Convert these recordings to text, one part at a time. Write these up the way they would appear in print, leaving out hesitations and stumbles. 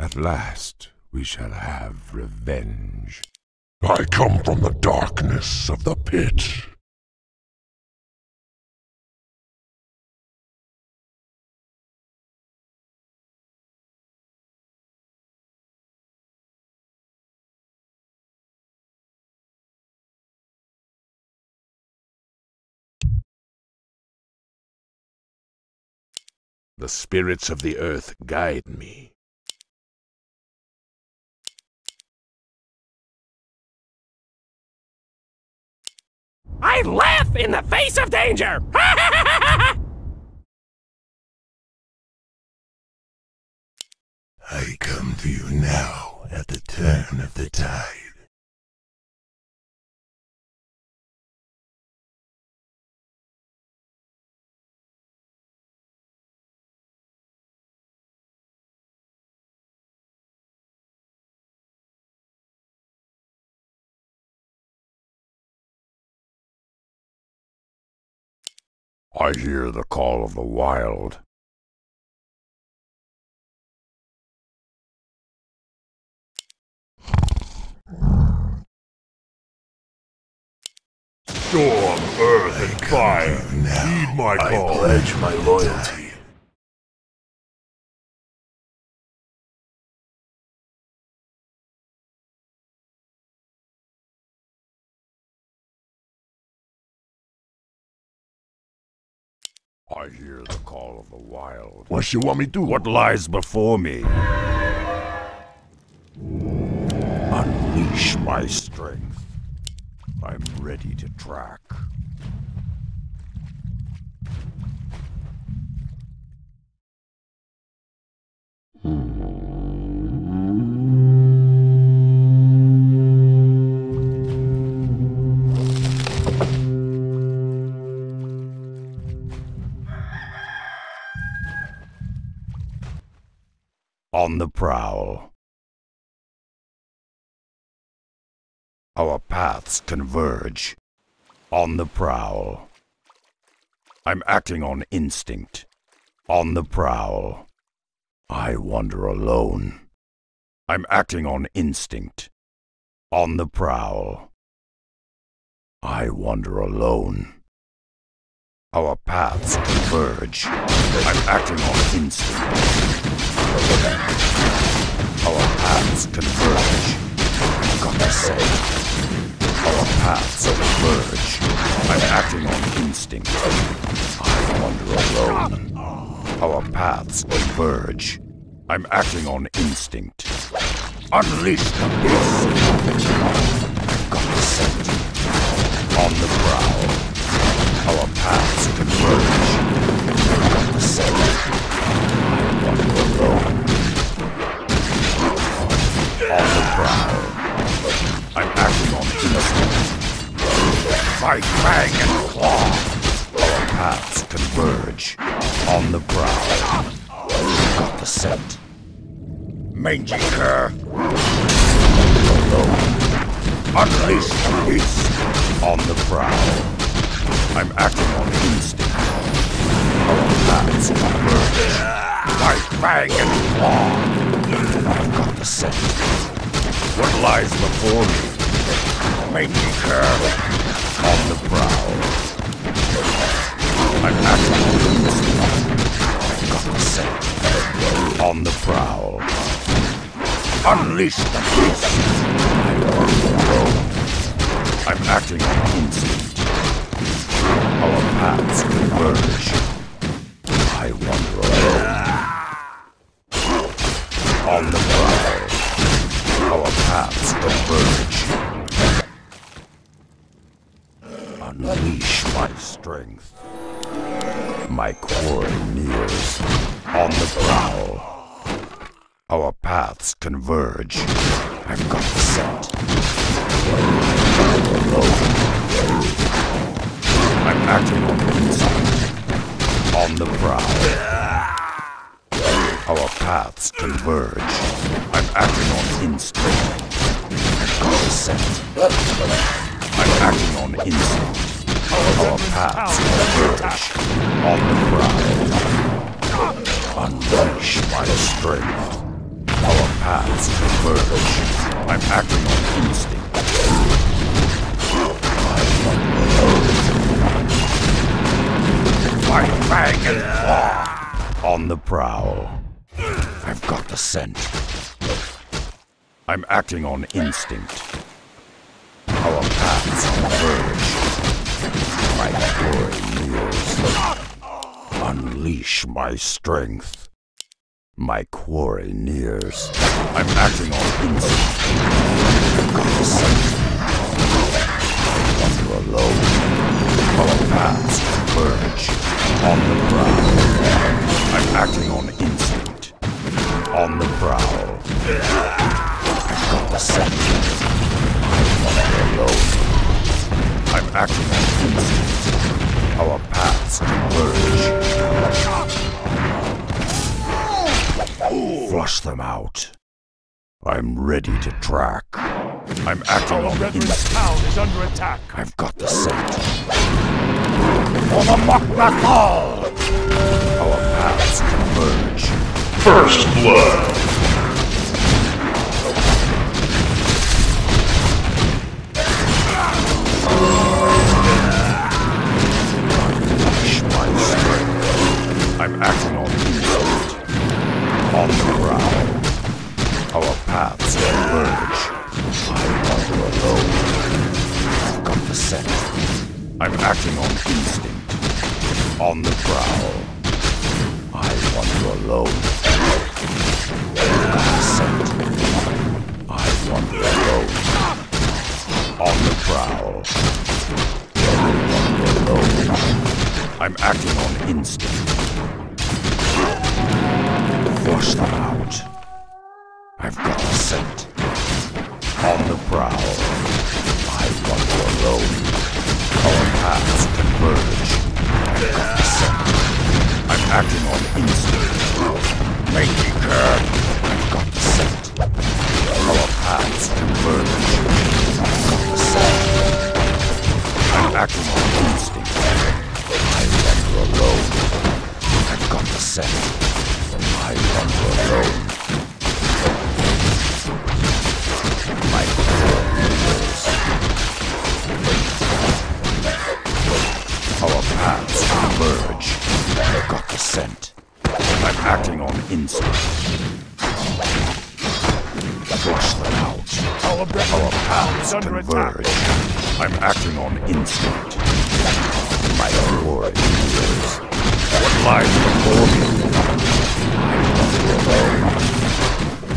At last we shall have revenge. I come from the darkness of the pit. The spirits of the earth guide me. I laugh in the face of danger! I come to you now at the turn of the tide. I hear the call of the wild. Storm, earth, and fire, heed my call. I pledge my loyalty. I hear the call of the wild. What do you want me to do? What lies before me? Unleash my strength. I'm ready to track. On the prowl. Our paths converge. On the prowl. I'm acting on instinct. On the prowl. I wander alone. I'm acting on instinct. On the prowl. I wander alone. Our paths converge. I'm acting on instinct. Our paths converge. Our paths converge. I'm acting on instinct. I wander alone. Our paths converge. I'm acting on instinct. Unleash the beast. On the prowl. Our paths converge. On the prowl. I'm acting on instinct. My fang and claw. Our paths converge. On the prowl. You've got the scent. Mangy cur. Unleash the beast. On the prowl. I'm acting on instinct. Our paths converge. My fang and claw! I've got the scent. What lies before me? Make me curl. On the prowl. I'm acting on instinct. I've got the scent. On the prowl. Unleash the beast! I'm acting on instinct. Our paths converge. I wander alone. On the prowl, our paths converge. Unleash my strength. My quarry nears. On the prowl, our paths converge. I've got the scent. I'm acting on the inside. On the prowl. Our paths converge. I'm acting on instinct. I've got the scent. I'm acting on instinct. Our paths converge. On the prowl. Unleash my strength. Our paths converge. I'm acting on instinct. My fang and claw on the prowl. I've got the scent. I'm acting on instinct. Our paths converge. My glory nears. Unleash my strength. My quarry nears. I'm acting on instinct. I've got the scent. You're alone. Our paths converge. On the prowl. I'm acting on instinct. On the prowl. I've got the scent. You're alone. I'm acting on instinct. Our paths converge. Flush them out. I'm ready to track. I'm acting on the instinct. Our town is under attack. I've got the scent. For the Mok'Mathal! Our paths converge. First blood! Unleash my strength. I'm acting on the instinct. On the ground, our paths converge. I wander alone. I've got the scent. I'm acting on instinct. On the prowl. I wander alone. I've got the scent. I wander alone. On the prowl. I wander alone. I'm acting on instinct. Flush them out. I've got the scent. On the prowl. I wander alone. Our paths converge. I've got the scent. I'm acting on instinct. Make me care. I've got the scent. Our paths converge. I've got the scent. I'm acting on instinct. I wander alone. I've got the scent. I wander alone. My poor leaders. Our paths converge. I got the scent. I'm acting on instinct. Flush them out. Our paths converge. I'm acting on instinct. My poor leaders. What lies before me?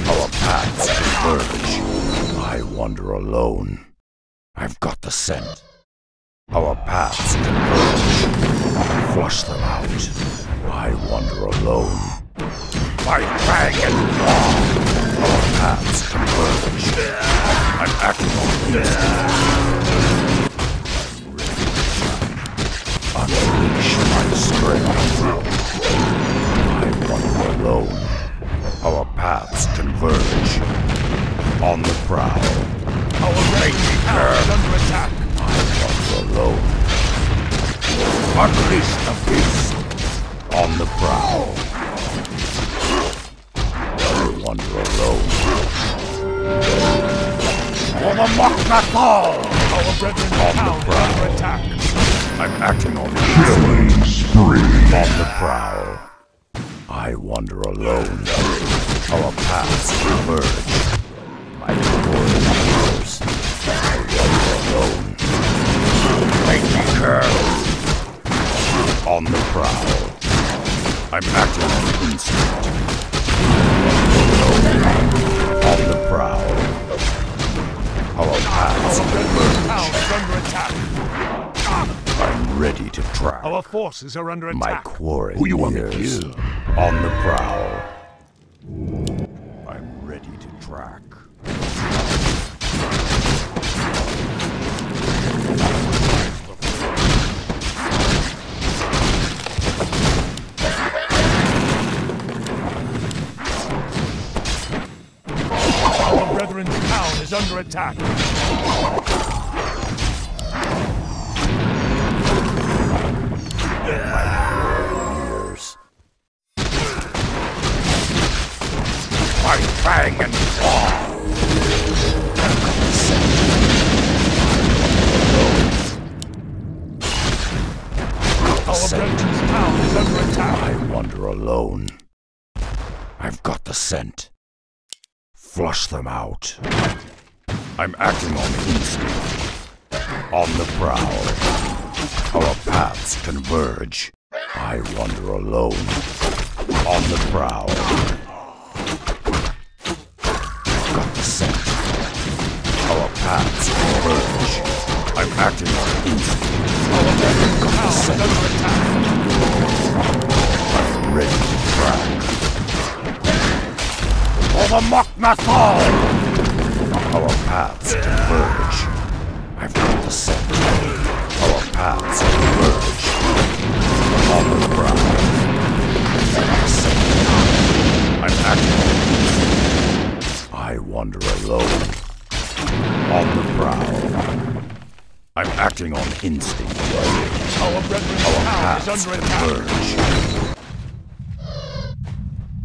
Our paths converge. I wander alone. I've got the scent. Our paths converge. Flush them out. I wander alone. My fang and claw. Our paths converge. I'm acting on instinct. Unleash my strength. I wander alone. Our paths converge. On the prowl. Our mighty power is under attack. I wander alone. Unleash the beast. On the prowl. I wander alone. For the Mok'Mathal! Our brethren on the prowl. Under attack. I'm acting on killing spree. On the prowl. I wander alone. Our paths converge. My poor heroes. I wander alone. Make me curl. On the prowl. I'm acting on instinct. On the prowl. Our paths converge. I'm ready to track. Our forces are under attack. My quarry. Who you want to kill? On the prowl. I'm ready to track. Our brethren's town is under attack. My my fang and claw. Our Brenton's town is under attack. I wander alone. I've got the scent. Flush them out. I'm acting on instinct. On the prowl. Our paths converge. I wander alone. On the prowl. I've got the scent. Our paths converge. I'm acting on instinct. I've got the scent. I'm ready to track. For the Moknathal! Our paths converge. I've got the scent. Our paths converge. On the ground. I'm acting. I wander alone. On the prowl. I'm acting on instinct. Our paths converge.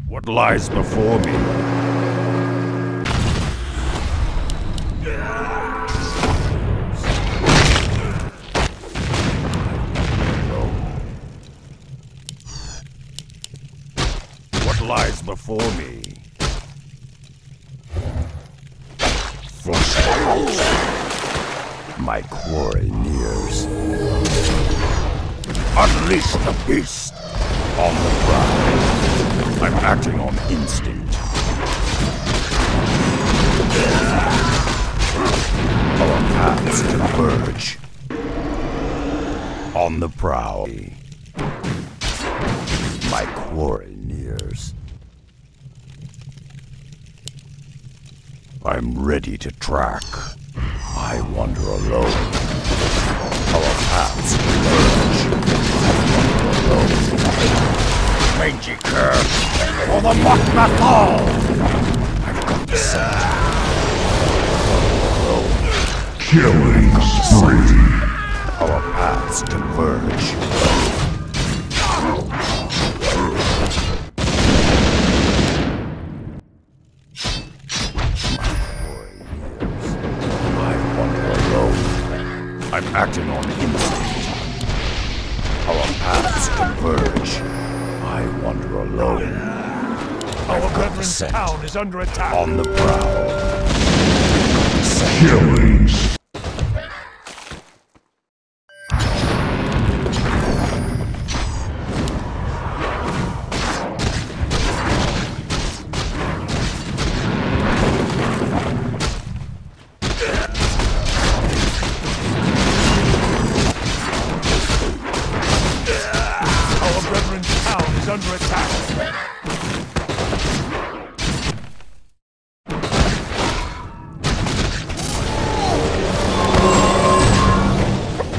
What lies before me? What lies before me? Flush. My quarry nears. Unleash the beast! On the prowl. I'm acting on instinct. Our paths converge. On the prowl. My quarry nears. I'm ready to track. I wander alone. Our paths converge. I wander alone. Rangy curve for the Moknathal! I've got the scent. Killing spree. Our paths converge. I'm acting on instinct. Our paths converge. I wander alone. Our Brenton's town is under attack. On the prowl. Killing. Under attack.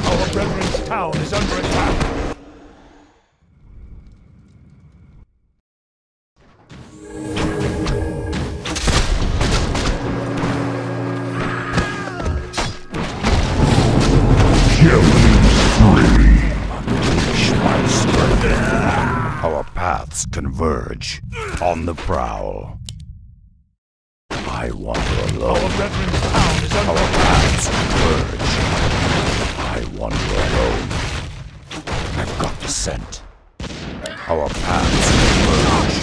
Our Brenton's town is under attack. Paths converge. On the prowl. I wander alone. Our paths converge. I wander alone. I've got the scent. Our paths converge.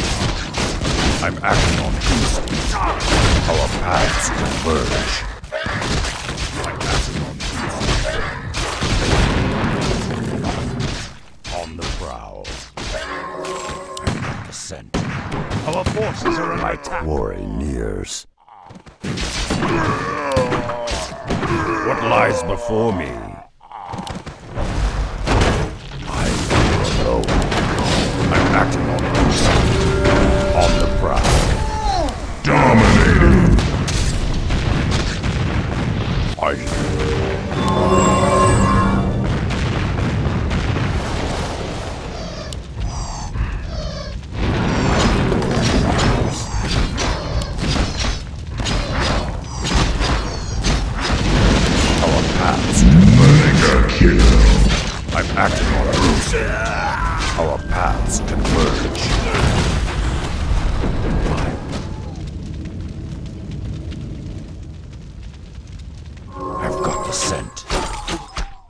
I'm acting on instinct. Our paths converge. I'm acting on instinct. On the prowl. Our forces are under attack. My quarry nears. What lies before me? I wander alone. I'm acting on instinct. On the prowl. Dominating. I'm acting on a roof. Our paths converge.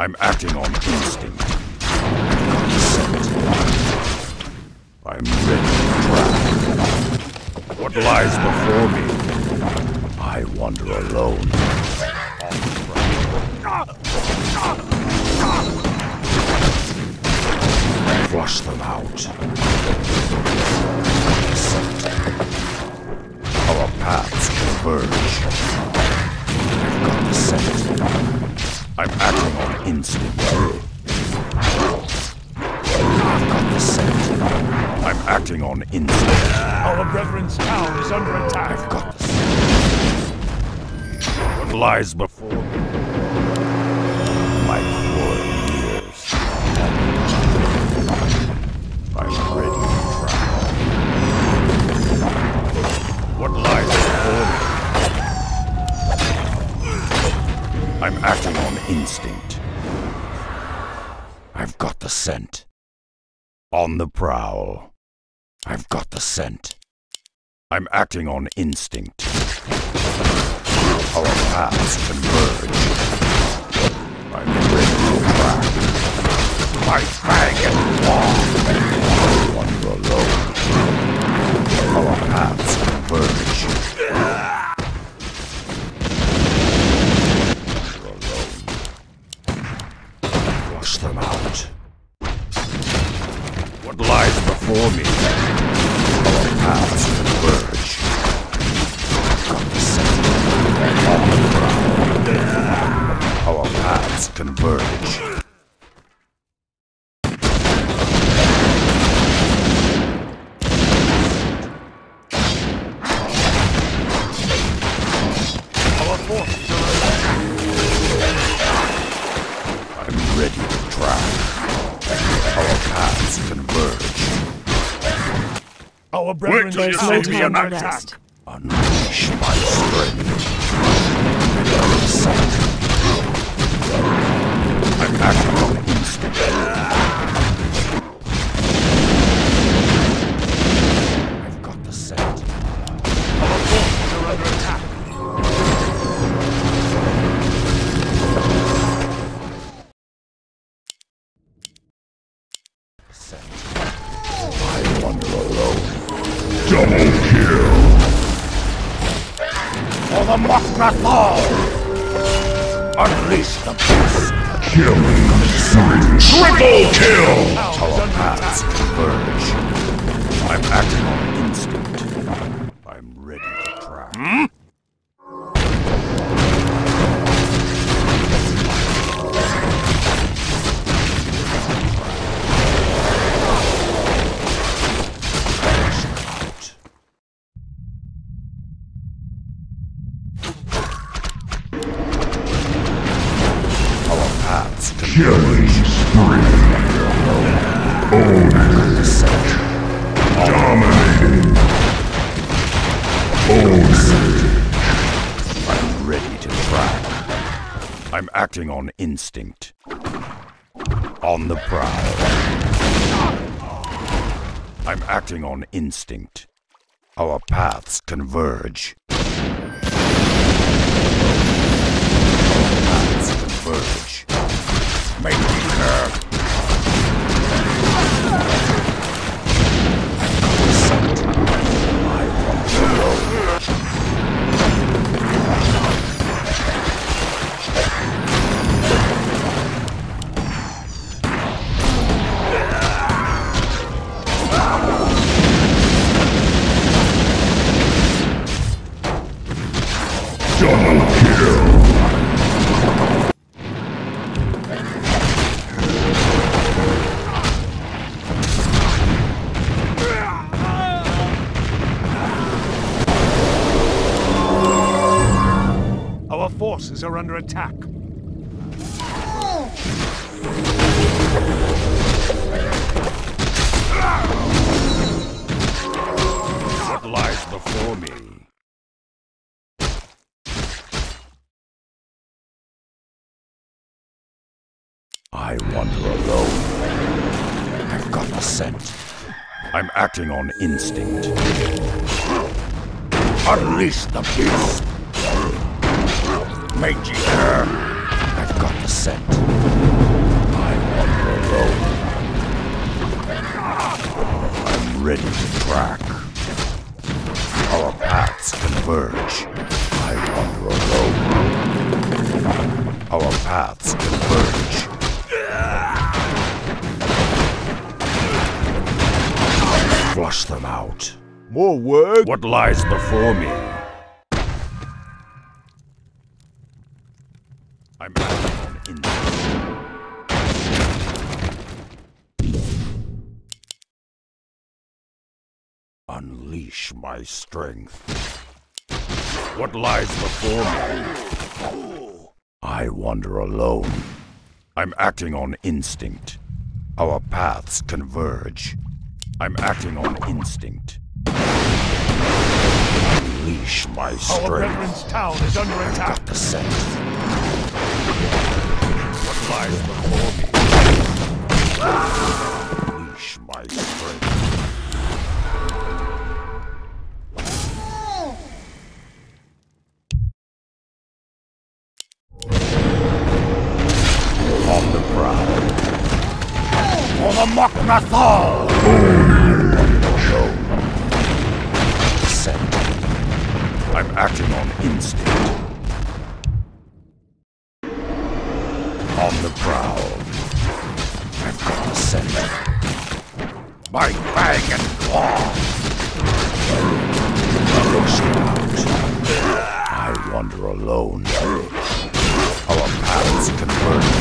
I'm acting on instinct. I'm ready to travel. What lies before me? I wander alone. Flush them out. Our paths converge. I'm acting on instinct. I'm acting on instinct. Our brethren's town is under attack. I've got this. What lies before me? My poor years. I'm ready to travel. What lies before me? I'm acting on instinct. I've got the scent. On the prowl. I've got the scent. I'm acting on instinct. Our paths converge. I'm ready to track. My dragon long. One below. Our paths converge. Flush them out. What lies before me? Our paths converge. Our paths converge. Our forces are attacked. I'm ready to try. Our paths converge. Our brethren will be an attack. Unleash my strength. I'm acting on instinct. I've got the scent. Our forces are under attack. I wander alone. Double kill! For the Mothrath all! Unleash the beast! Killing spree! Triple kill! Our paths converge. I'm acting on instinct. I'm ready to try. Hmm? Killing spree. Own it. Dominating. Own it. I'm ready to track. I'm acting on instinct. On the prowl. I'm acting on instinct. Our paths converge. Our paths converge. Make me curve. I want to go. Double kill. Forces are under attack. What lies before me? I wander alone. I've got the scent. I'm acting on instinct. Unleash the beast! I've got the scent. ready to track. Our paths converge. I wander alone. Our paths converge. Flush them out. More work? What lies before me? I'm out in this. Unleash my strength. What lies before me? I wander alone. I'm acting on instinct. Our paths converge. I'm acting on instinct. Unleash my strength. Our brethren's town is under attack. I've got the scent. What lies before me? Unleash my strength. Mokhnathal! I'm acting on instinct. On the prowl. I've got the scent. My bag and claw! I wander alone. Our paths converge.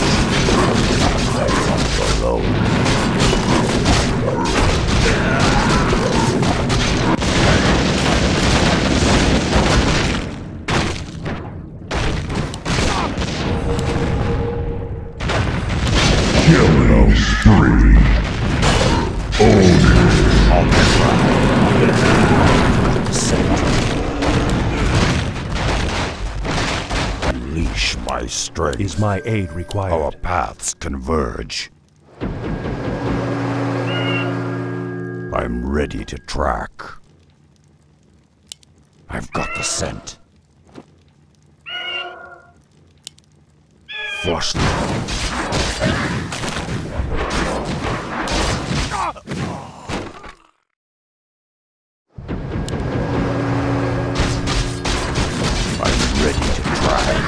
I wander alone. Killing spree. On the ground. Unleash my strength. Is my aid required? Our paths converge. I'm ready to track. I've got the scent. Flush them out. I'm ready to track.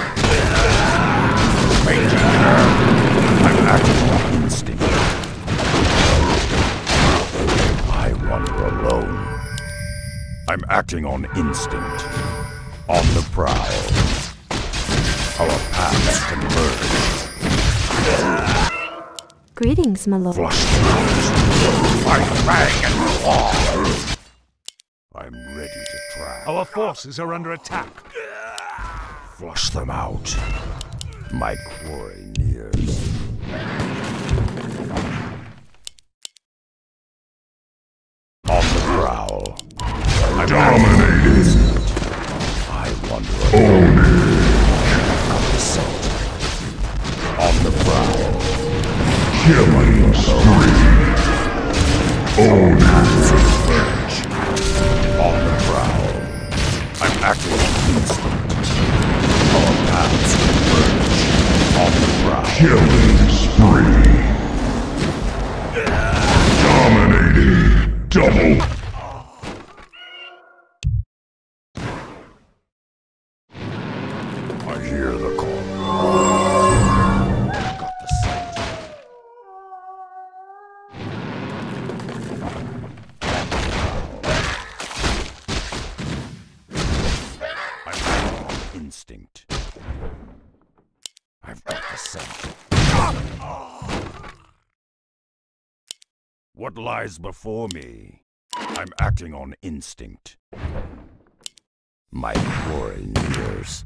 I'm acting on instinct. Alone. I'm acting on instinct. On the prowl. Our paths converge. Greetings, my lord. Flush the house. My fang and claw. I'm ready to track. Our forces are under attack. Flush them out. My quarry nears. I'm dominated. I wander alone. On the prowl. Killing spree. On the prowl. I'm acting on instinct. Our paths converge. On the prowl. Killing spree. Dominated. Double. Instinct. I've got the scent. What lies before me? I'm acting on instinct. My quarry nears.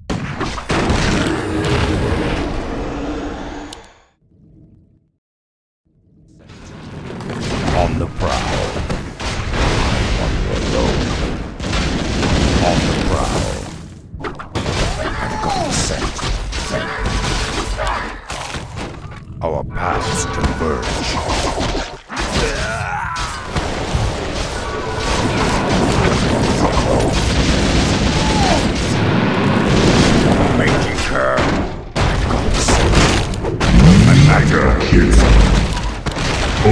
On the prowl. On the road. On the prowl. Our paths converge. Making her. I'm not your accused. Oh,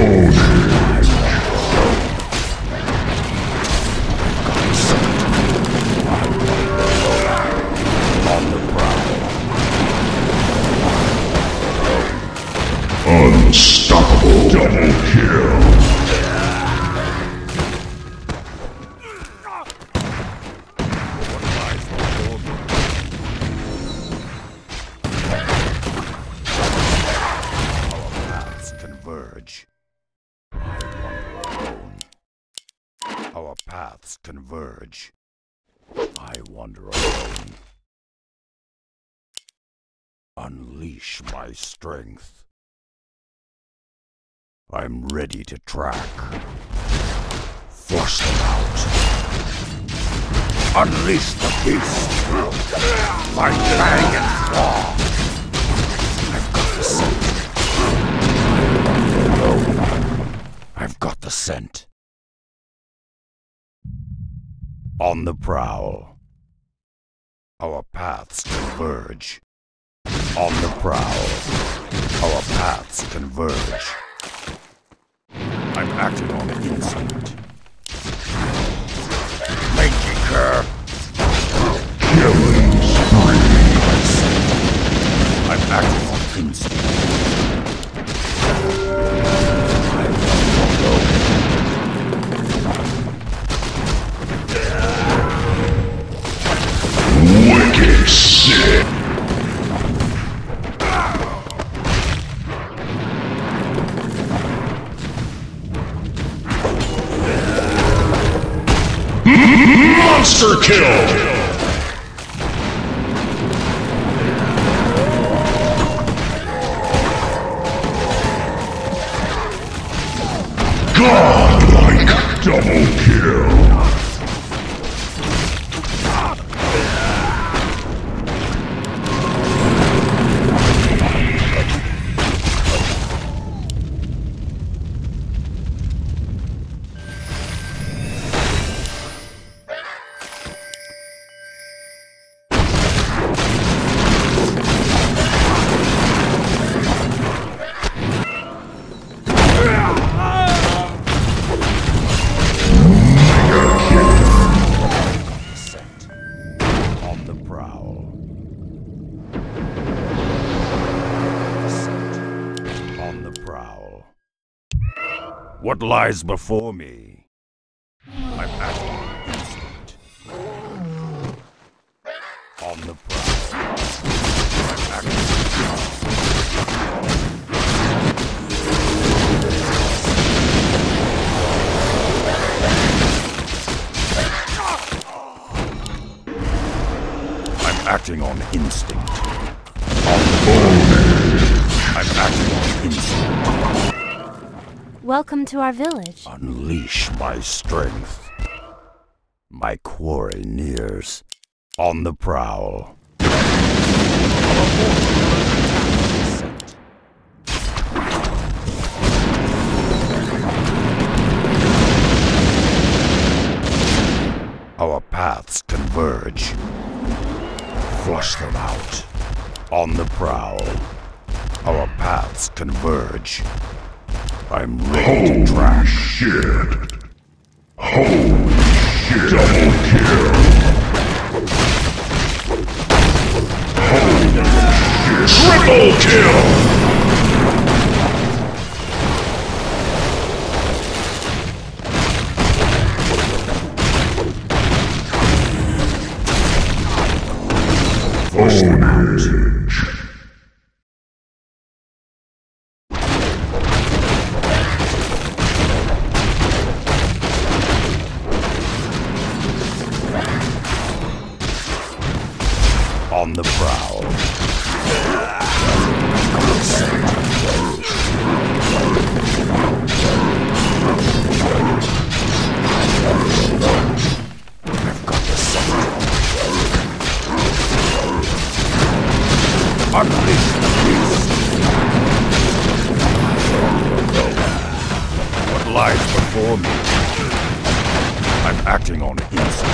paths converge. I wander alone. Unleash my strength. I'm ready to track. Force them out. Unleash the beast. My dragon claw. I've got the scent. I've got the scent. On the prowl. Our paths converge. On the prowl. Our paths converge. I'm acting on instinct. Lanky cur! Killing spree! I'm acting on instinct. I'm not alone. Wicked shit! Monster kill! Godlike double kill! What lies before me? I'm acting on instinct. On the prowl. I'm acting on instinct. I'm acting on instinct. I'm acting on instinct. Welcome to our village. Unleash my strength. My quarry nears. On the prowl. Our paths converge. Flush them out. On the prowl. Our paths converge. I'm ready to trash. Shit! Holy shit! Double kill! Holy shit! Triple kill! Ownage! On the prowl. I've got the sun. Unleash the beast. What lies before me? I'm acting on instinct.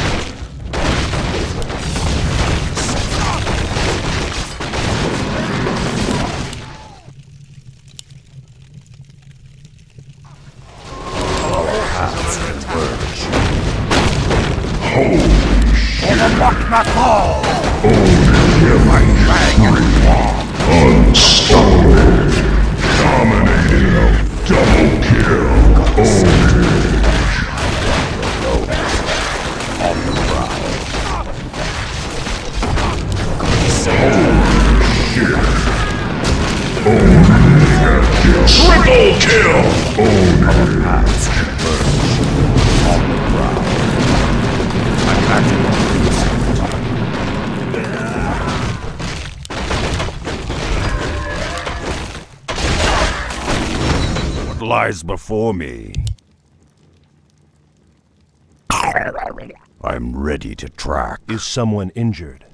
Kill! Our paths converge. On the ground. What lies before me? I'm ready to track. Is someone injured?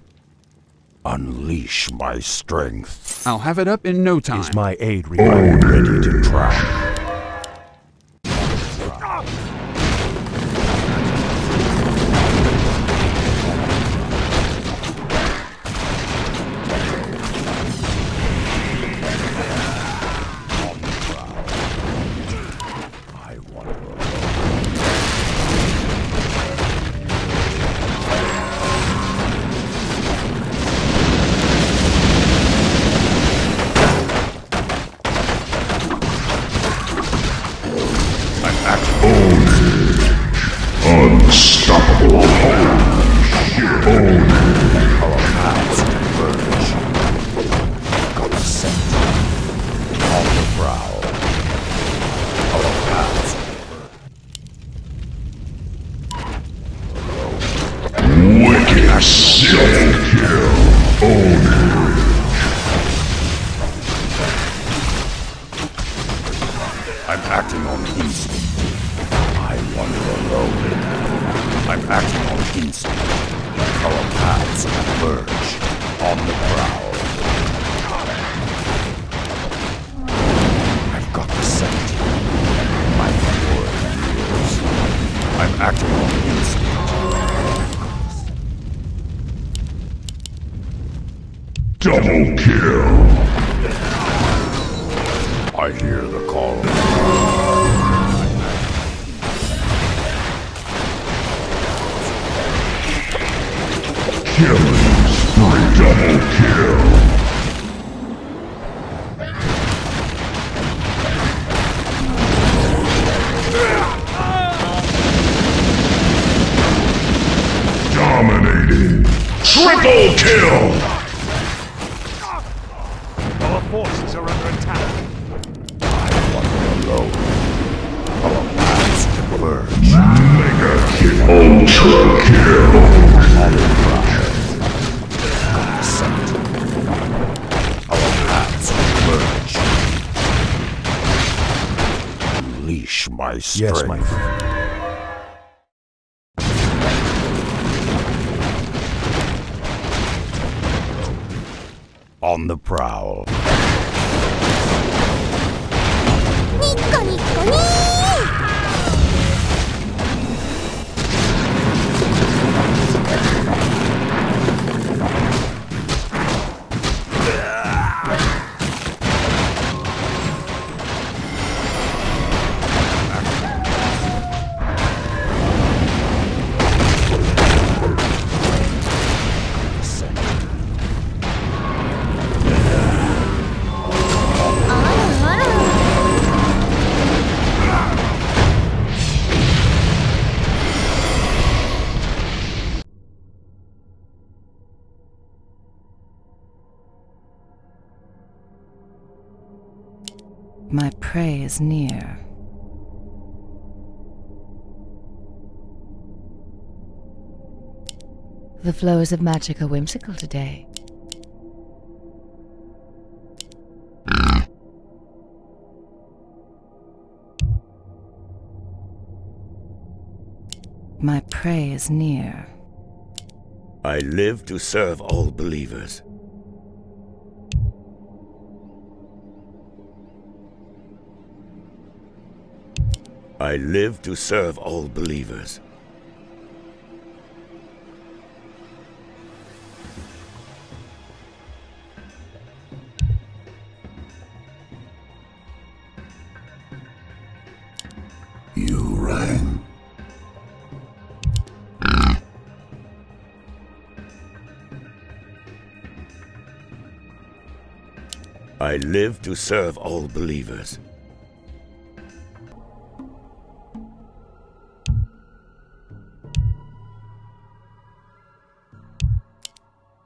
Unleash my strength. I'll have it up in no time. Is my aid required? I'm ready to track. Double kill! I hear the call of duty. Killing spree, double kill! Dominating! Triple kill! Forces are under attack. I want them alone. Our paths diverge. Mega kill. Ultra kill. Our paths diverge. Unleash my strength. Yes, my friend. On the prowl. My prey is near. The flows of magic are whimsical today. My prey is near. I live to serve all believers. I live to serve all believers. You rang. I live to serve all believers.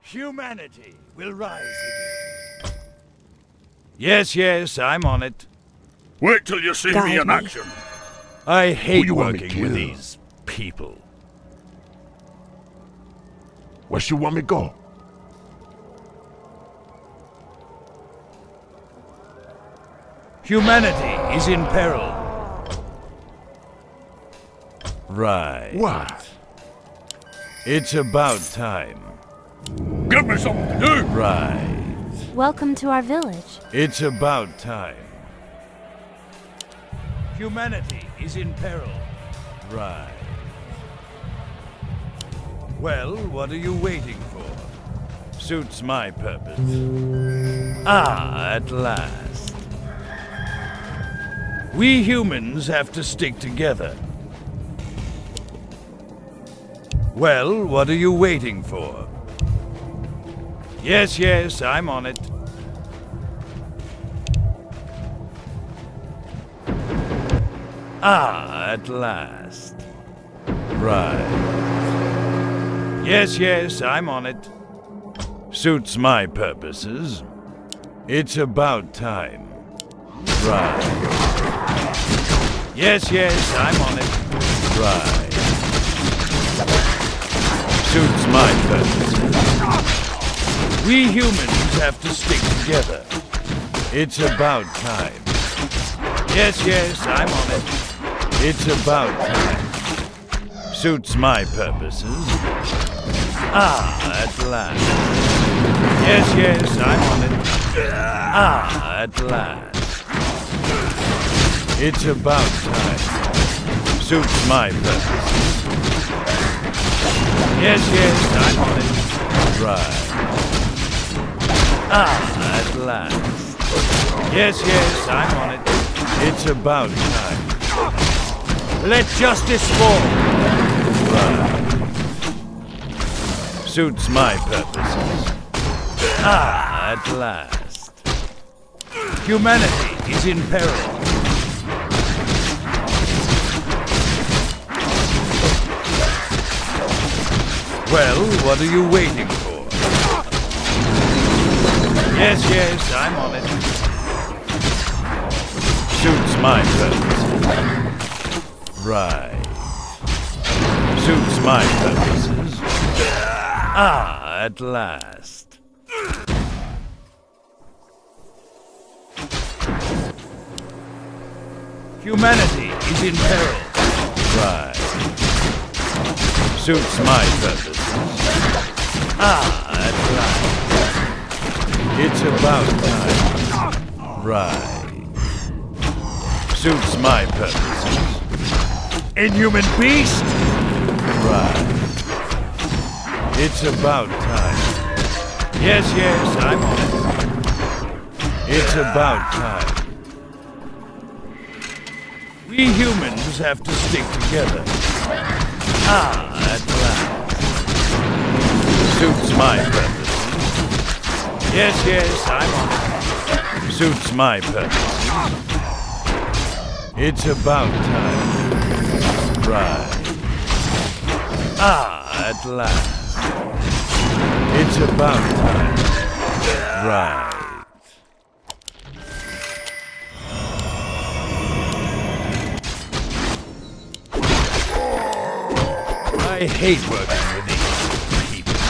Humanity will rise again. Yes, yes, I'm on it. Wait till you see me in action. I hate working with these people. Where she want me go? Humanity is in peril. Right. What? It's about time. Give me something to do! Right. Welcome to our village. It's about time. Humanity is in peril. Right. Well, what are you waiting for? Suits my purpose. Ah, at last. We humans have to stick together. Well, what are you waiting for? Yes, yes, I'm on it. Ah, at last. Right. Yes, yes, I'm on it. Suits my purposes. It's about time. Right. Yes, yes, I'm on it. Right. Suits my purposes. We humans have to stick together. It's about time. Yes, yes, I'm on it. It's about time. Suits my purposes. Ah, at last. Yes, yes, I'm on it. Ah, at last. It's about time. Suits my purposes. Yes, yes, I'm on it. Right. Ah, at last. Yes, yes, I'm on it. It's about time. Let justice fall. Right. Suits my purposes. Ah, at last. Humanity is in peril. Well, what are you waiting for? Yes, yes, I'm on it. Suits my purposes. Right. Suits my purposes. Ah, at last. Humanity is in peril. Right. Suits my purposes. Ah, at last. It's about time. Right. Suits my purposes. Inhuman beast! Right. It's about time. Yes, yes, I'm on it. It's about time. We humans have to stick together. Ah, at last. Suits my purposes. Yes, yes, I'm on it. Suits my purposes. It's about time. Right. Ah, at last. It's about time. Right. I hate working with these people.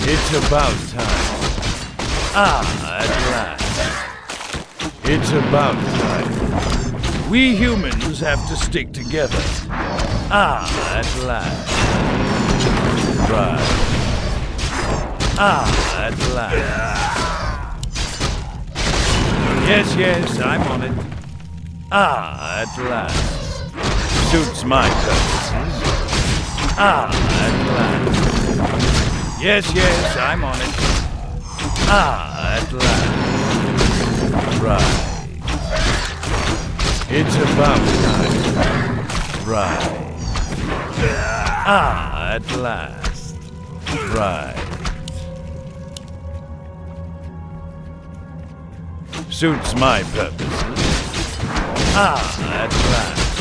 It's about time. Ah, at last. It's about time. We humans have to stick together. Ah, at last. Right. Ah, at last. Yes, yes, I'm on it. Ah, at last. Suits my purposes. Ah, at last. Yes, yes, I'm on it. Ah, at last. Right. It's about time. Right. Ah, at last. Right. Suits my purposes. Ah, at last.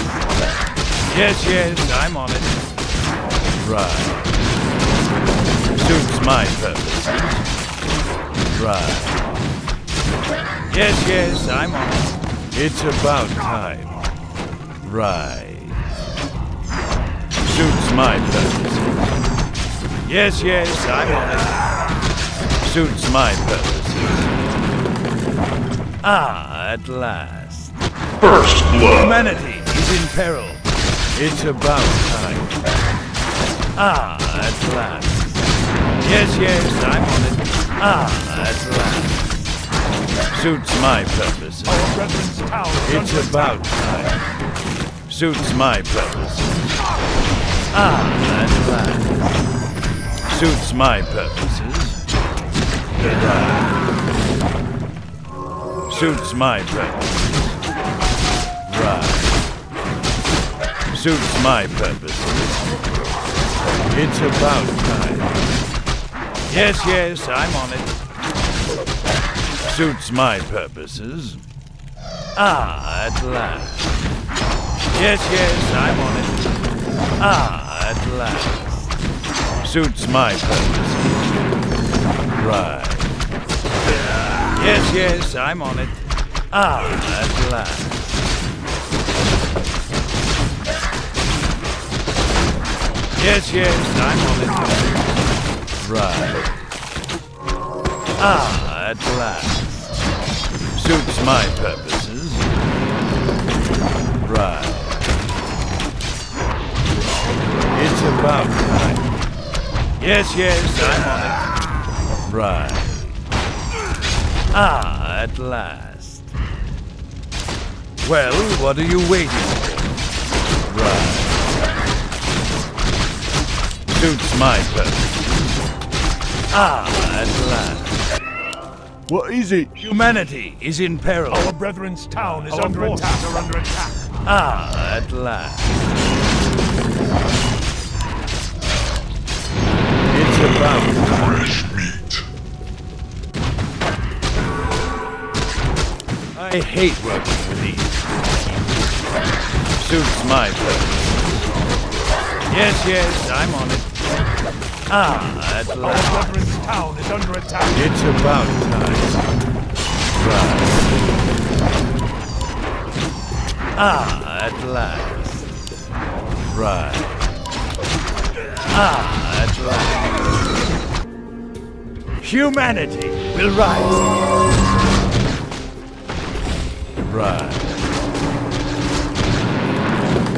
Yes, yes, I'm on it. Right. Suits my purposes. Right. Yes, yes, I'm on it. It's about time. Right. Suits my purposes. Yes, yes, I'm on it. Suits my purposes. Ah, at last. First blood. Humanity is in peril. It's about time. Ah, at last. Yes, yes, I'm on it. Ah, at last. Suits my purposes. Our brethren's tower. It's about time. Suits my purposes. Ah, at last. Suits my purposes. Right. Suits my purposes. Right. Suits my purposes. It's about time. Yes, yes, I'm on it. Suits my purposes. Ah, at last. Yes, yes, I'm on it. Ah, at last. Suits my purposes. Right. Yes, yes, I'm on it. Ah, at last. Yes, yes, I'm on it. Right. Ah, at last. Suits my purposes. Right. It's about time. Yes, yes, I'm on it. Right. Ah, at last. Well, what are you waiting for? Right. Suits my purposes. Ah, at last. What is it? Humanity is in peril. Our brethren's town is under attack. Ah, at last. It's about fresh meat. I hate working with these. Suits my purpose. Yes, yes, I'm on it. Ah, at last. Our brethren's town is under attack. It's about time. Right. Ah, at last. Right. Ah, at last. Humanity will rise. Right.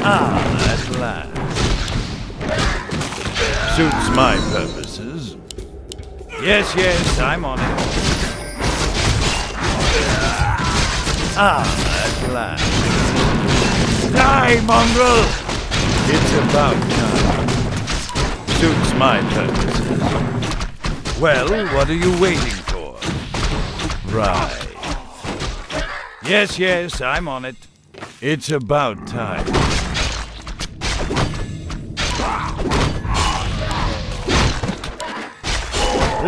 Ah, at last. Suits my purposes. Yes, yes, I'm on it. Ah, at last. Die, mongrel! It's about time. Suits my purposes. Well, what are you waiting for? Right. Yes, yes, I'm on it. It's about time.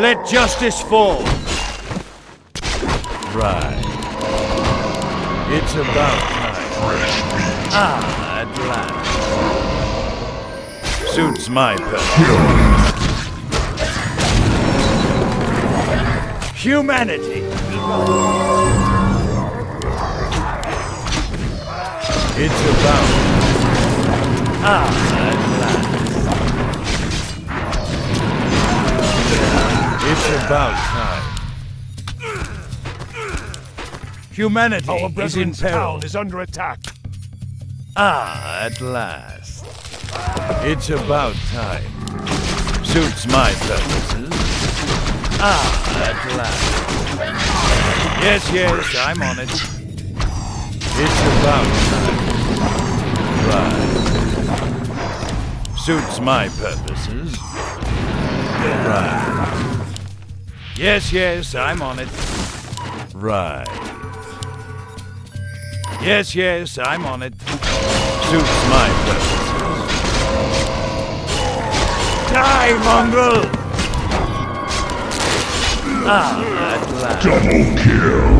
Let justice fall. Right. It's about time. Ah, at last. Suits my purpose. Humanity. It's about time. Ah, at last. It's about time. Humanity our is in peril. Town is under attack. Ah, at last. It's about time. Suits my purposes. Ah, at last. Yes, yes, I'm on it. It's about time. Right. Suits my purposes. Right. Yes, yes, I'm on it. Right. Yes, yes, I'm on it. Suits my purposes. Die, mongrel! Ah, at last. Double kill!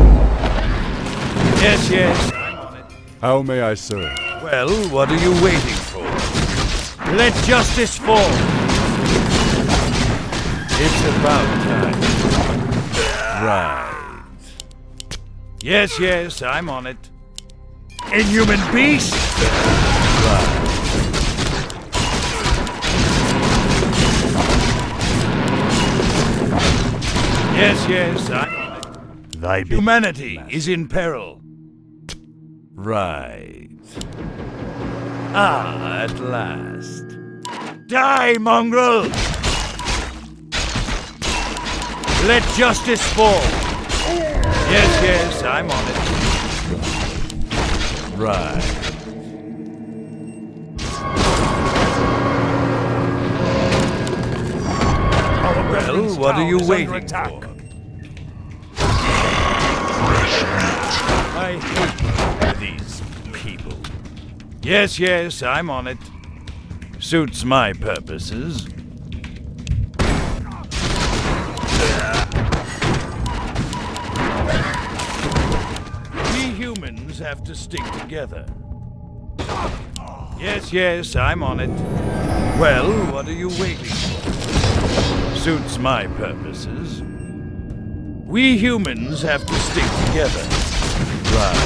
Yes, yes, I'm on it. How may I serve? Well, what are you waiting for? Let justice fall! It's about time. Right. Yes, yes, I'm on it. Inhuman beast! Right. Yes, I know. Humanity is in peril. Right. Ah, at last. Die, mongrel! Let justice fall. Yes, I'm on it. Right. Well, what are you waiting for? I hate these people. Yes, I'm on it. Suits my purposes. We humans have to stick together. Yes, I'm on it. Well, what are you waiting for? Suits my purposes. We humans have to stick together. Right.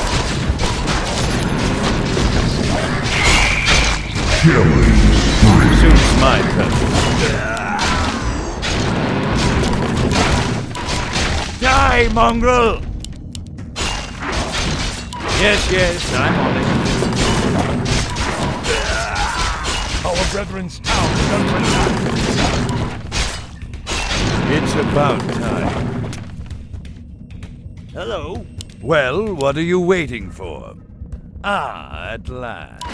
Killing spree. Suits my purposes. Die, mongrel! Yes, I'm on it. Our brethren's town is under attack. It's about time. Hello? Well, what are you waiting for? Ah, at last.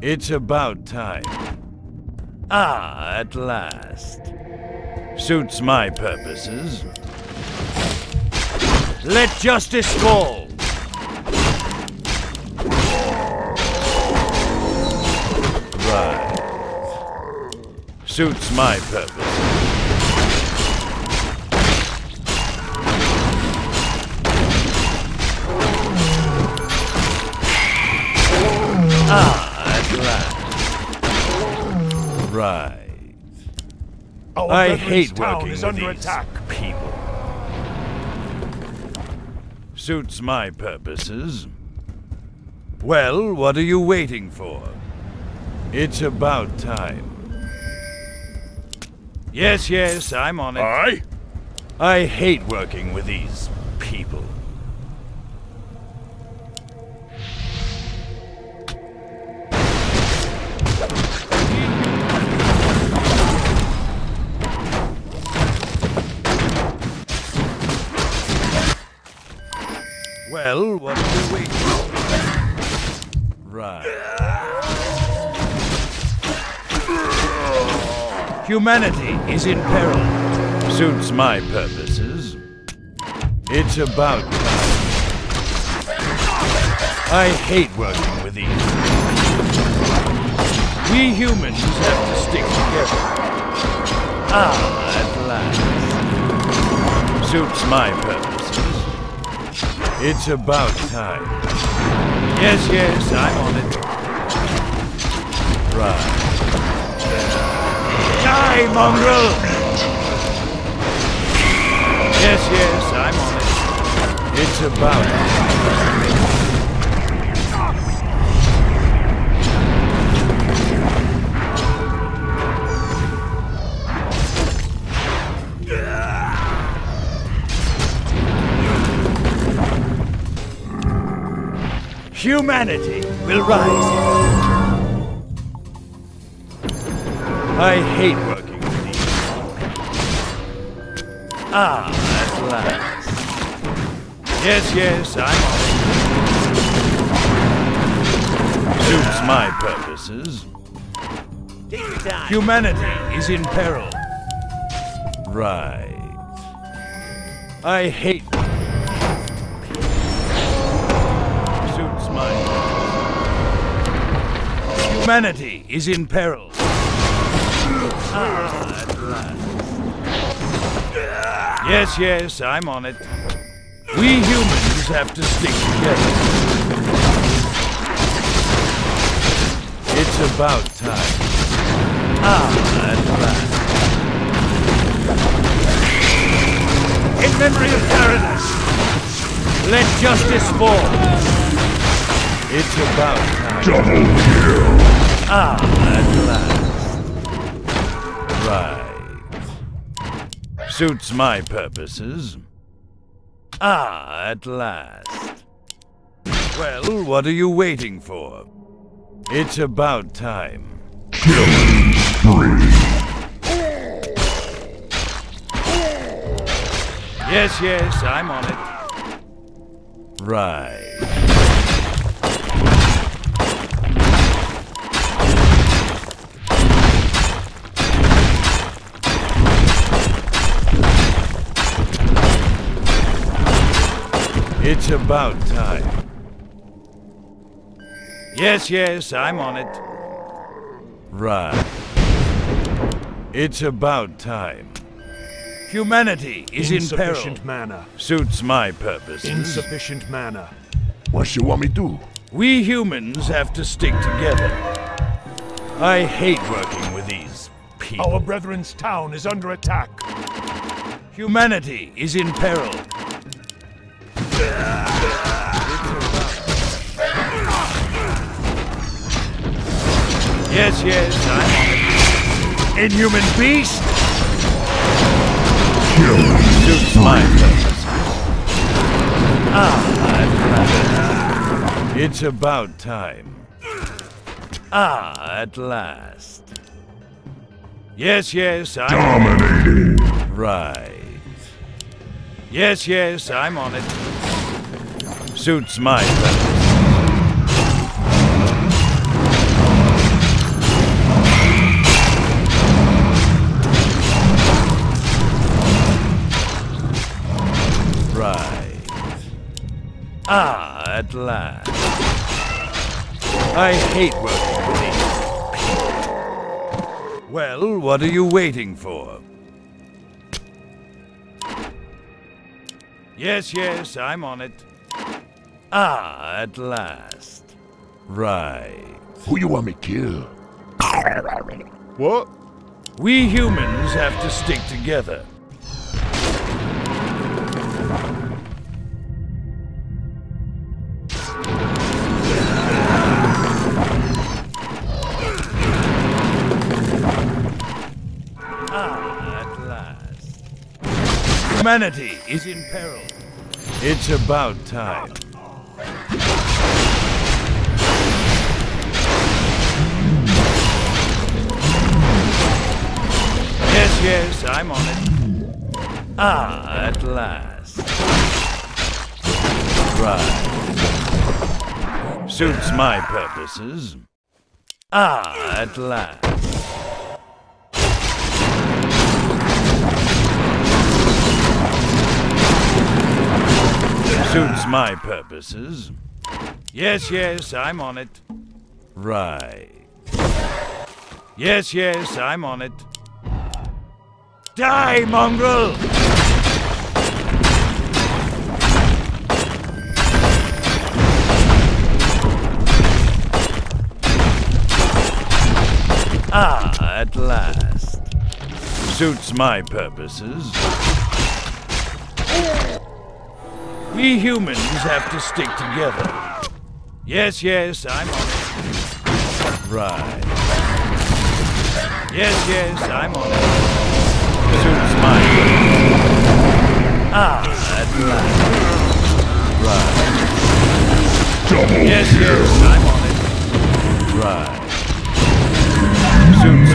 It's about time. Ah, at last. Suits my purposes. Let justice fall. Right. Suits my purposes. Ah, at last. Right. I hate working with these people. Suits my purposes. Well, what are you waiting for? It's about time. Yes, I'm on it. I hate working with these people. Well, what are you waiting for? Right. Humanity is in peril. Suits my purposes. It's about time. I hate working with these. We humans have to stick together. Ah, at last. Suits my purposes. It's about time. Yes, I'm on it. Right. Die, mongrel! Yes, I'm on it. It's about time. Humanity will rise. I hate working with these. Ah, at last. Yes, I'm on it. Suits my purposes. Humanity is in peril. Right. I hate. Humanity is in peril. Ah, at last. Yes, I'm on it. We humans have to stick together. It's about time. Ah, at last. In memory of Taranis, let justice fall. It's about time. Double kill! Ah, at last. Right. suits my purposes. Ah, at last. Well, what are you waiting for? It's about time. Killing spree. Yes, yes, I'm on it. Right. It's about time. Yes, yes, I'm on it. Right. It's about time. Humanity is in peril. Insufficient manner. Suits my purpose. Insufficient manner. What you want me to do? We humans have to stick together. I hate working with these people. Our brethren's town is under attack. Humanity is in peril. Yes, yes, I'm on it. Inhuman beast. Suits my purpose. Ah, at last. It's about time. Ah, at last. Yes, yes, I'm dominating. Right. Yes, yes, I'm on it. Suits my purpose. Ah, at last. I hate working with these people. Well, what are you waiting for? Yes, yes, I'm on it. Ah, at last. Right. Who you want me to kill? What? We humans have to stick together. Humanity is in peril. It's about time. Yes, yes, I'm on it. Ah, at last. Right. Suits my purposes. Ah, at last. Suits my purposes. Yes, yes, I'm on it. Right. Yes, yes, I'm on it. Die, mongrel! Ah, at last. Suits my purposes. We humans have to stick together. Yes, yes, I'm on it. Right. Yes, yes, I'm on it. Suits my purpose. Ah, at last. Right. Double yes, kill. Yes,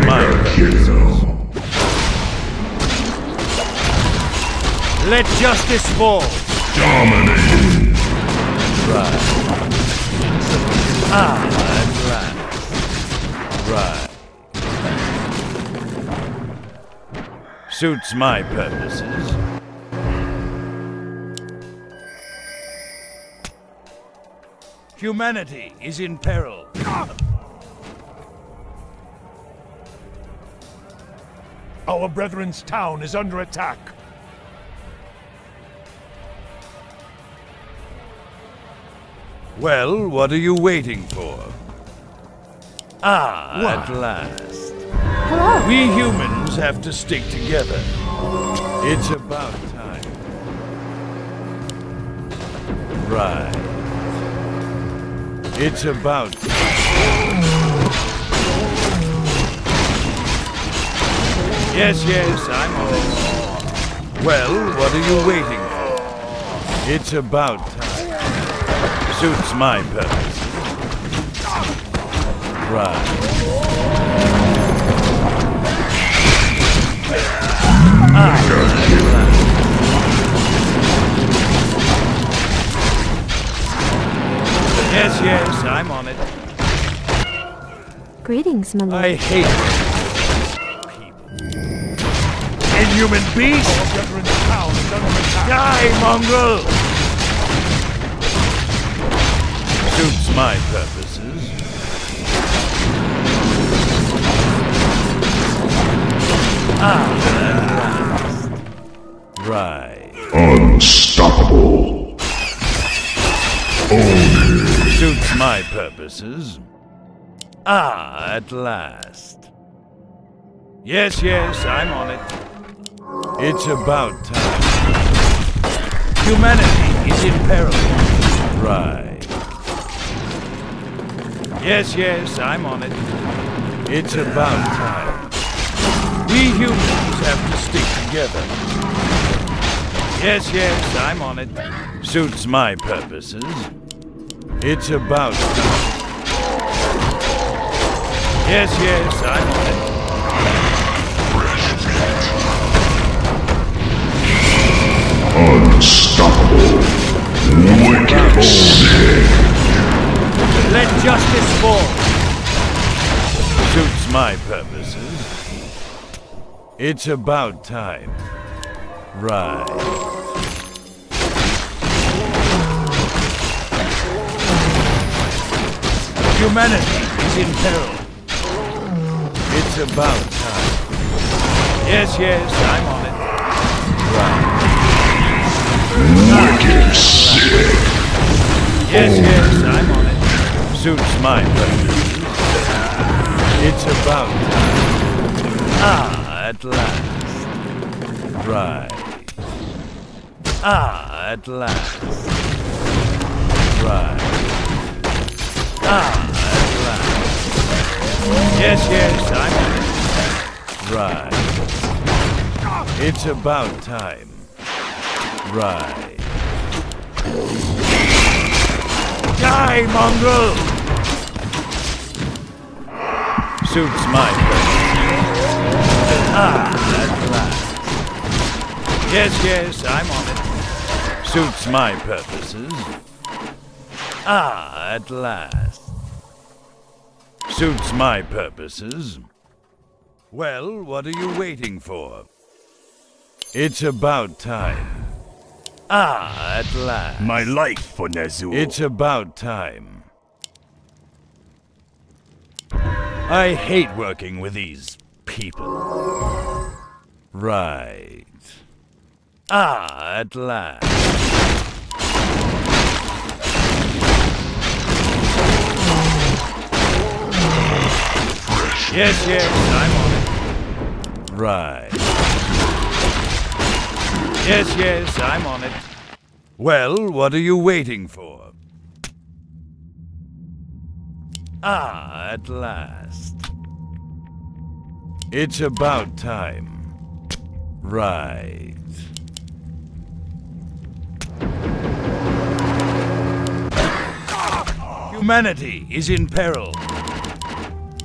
I'm on it. Right. Suits my purpose. Let justice fall. Dominating! Right. Ah, at last. Right. Suits my purposes. Humanity is in peril. Our brethren's town is under attack. Well, what are you waiting for? Ah, what? At last. Hello? We humans have to stick together. It's about time. Right. It's about time. Yes, yes, I'm on it. Well, what are you waiting for? It's about time. Suits my purpose. Right. Yes, I'm on it. Greetings, my lord. I hate people. Inhuman beast! Die, mongrel! Suits my purposes. Right. Unstoppable. Suits my purposes. At last. Yes, I'm on it. It's about time. Humanity is in peril. Right. Yes, I'm on it. It's about time. We humans have to stick together. Yes, I'm on it. Suits my purposes. It's about time. Yes, I know it. Fresh meat. Unstoppable. Wicked sick. Let justice fall. Suits my purposes. It's about time. Right. Humanity is in peril. It's about time. Yes, I'm on it. Right. Wicked sick. Yes, I'm on it. Suits my purpose. It's about time. At last. Right. At last. Right. At last. Yes, I'm on it. Right. It's about time. Right. Die, mongrel! Suits my purpose. At last. Yes, I'm on it. Suits my purposes. At last. Suits my purposes. Well, what are you waiting for? It's about time. At last. My life for Nazul. It's about time. I hate working with these people. Right. At last. Yes, I'm on it. Right. Yes, I'm on it. Well, what are you waiting for? At last. It's about time. Right. Humanity is in peril.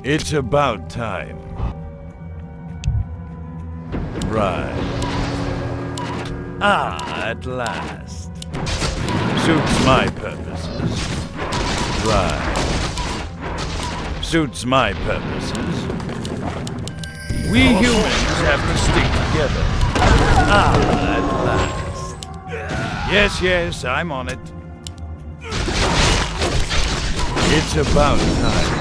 It's about time. Right. At last. Suits my purposes. Right. Suits my purposes. We humans have to stick together. At last. Yes, I'm on it. It's about time.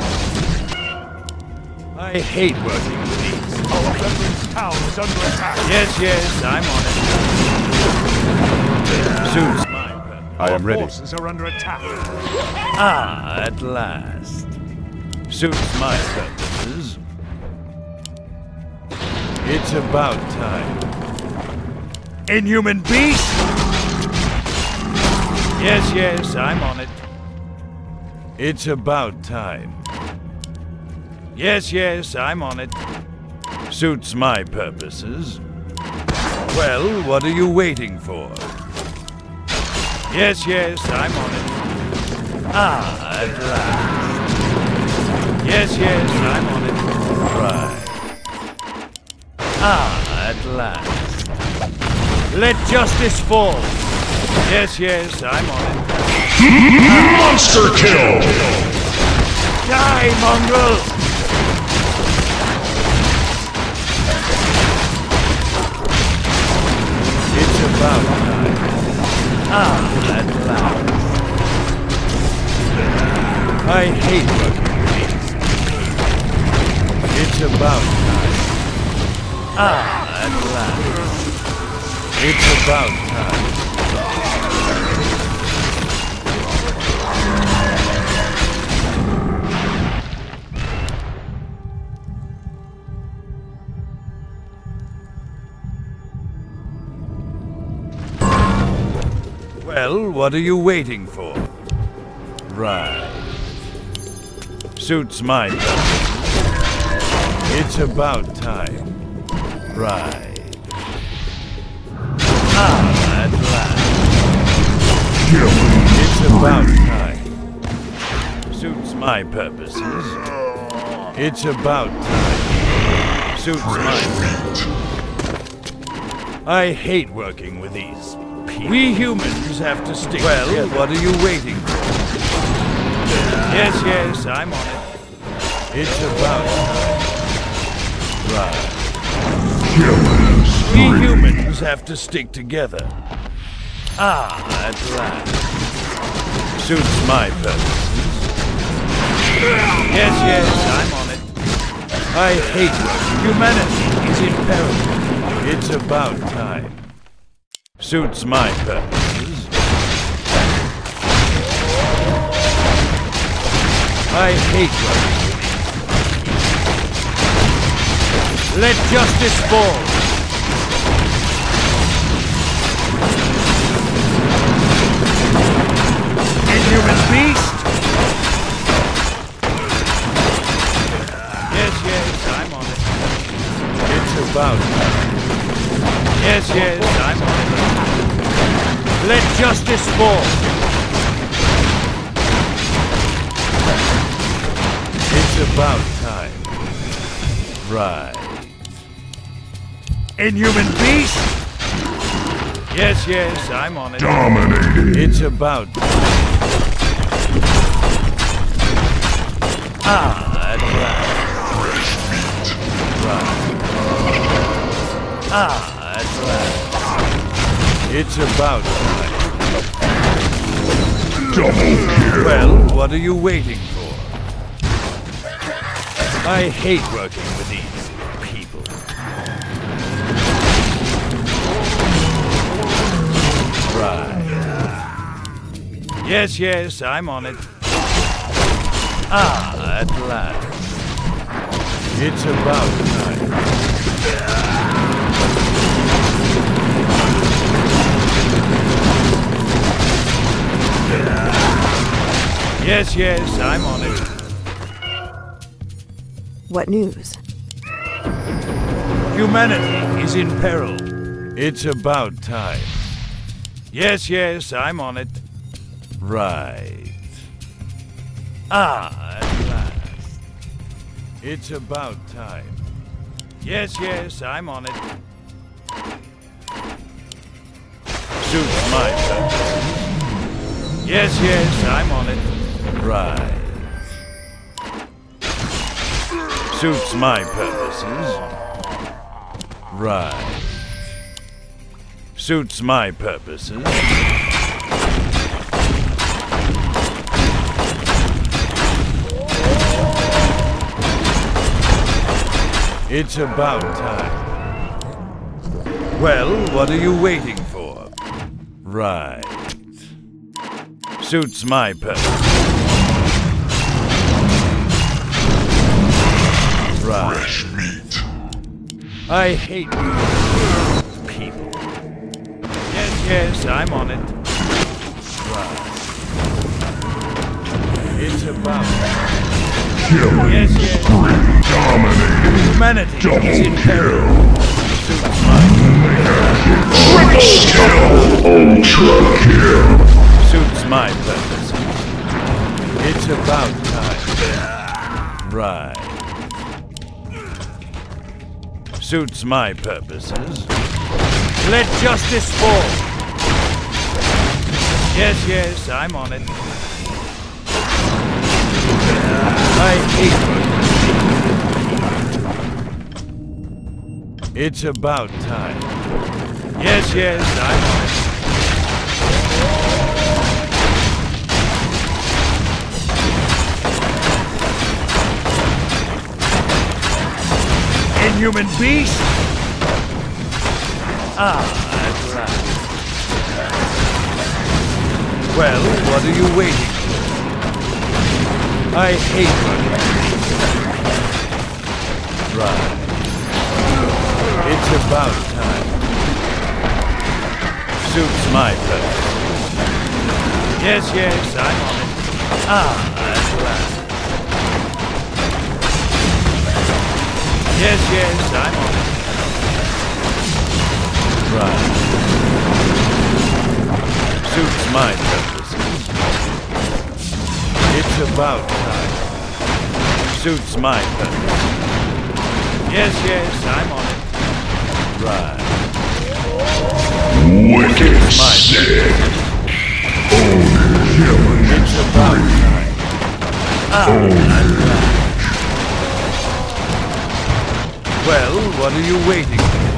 I hate working with these. Our veteran's town is under attack. Yes, I'm on it. Suits my purpose. I am ready. Our forces are under attack. At last. Suits my purposes. It's about time. Inhuman beast! Yes, I'm on it. It's about time. Yes, I'm on it. Suits my purposes. Well, what are you waiting for? Yes, yes, I'm on it. Ah, at last. Yes, yes, I'm on it. Right. Ah, at last. Let justice fall. Yes, yes, I'm on it. Monster kill! Die, mongrel! It's about time. Ah, at last. I hate working with these. It's about time. Ah, at last. It's about time. Well, what are you waiting for? Right. Suits my purpose. It's about time. Right. Ah, at last. It's about time. Suits my purposes. It's about time. Suits my purposes. I hate working with these. We humans have to stick together. Well, what are you waiting for? Yes, yes, I'm on it. It's about time. Right. We humans have to stick together. Ah, at last. Suits my purposes. Yes, yes, I'm on it. I hate it. Humanity is imperative. It's about time. Suits my purposes. I hate working. Let justice fall. Inhuman beast. Yes, yes, I'm on it. It's about time. Yes, yes, I'm on it. Let justice fall. It's about time. Right. Inhuman beast? Yes, yes, I'm on it. Dominating. It's about time. Ah, at last. Right. Ah, at last. It's about time. Double kill. Well, what are you waiting for? I hate working with these people. Right. Yes, yes, I'm on it. Ah, at last. It's about time. Yes, yes, I'm on it. What news? Humanity is in peril. It's about time. Yes, yes, I'm on it. Right. Ah, at last. It's about time. Yes, yes, I'm on it. Suits my purpose. Yes, yes, I'm on it. Right. Suits my purposes. Right. Suits my purposes. It's about time. Well, what are you waiting for? Right. Suits my purpose. Right. Fresh meat. I hate you people. Yes, yes, I'm on it. Right. It's about killing. Yes, yes. Dominating. Humanity. Double kill. Suits my purpose. It's about time. Right. Suits my purposes. Let justice fall. Yes, yes, I'm on it. I hate it. It's about time. Yes, yes, I'm on it. Human beast? Ah, that's right. Well, what are you waiting for? I hate you. Right. It's about time. Suits my purpose. Yes, yes, I'm on it. Ah, that's right. Yes, yes, I'm on it. Right. Suits my purposes. It's about time. Suits my purpose. Yes, yes, I'm on it. Right. Wicked sick. Only killing. It's about time. Well, what are you waiting for?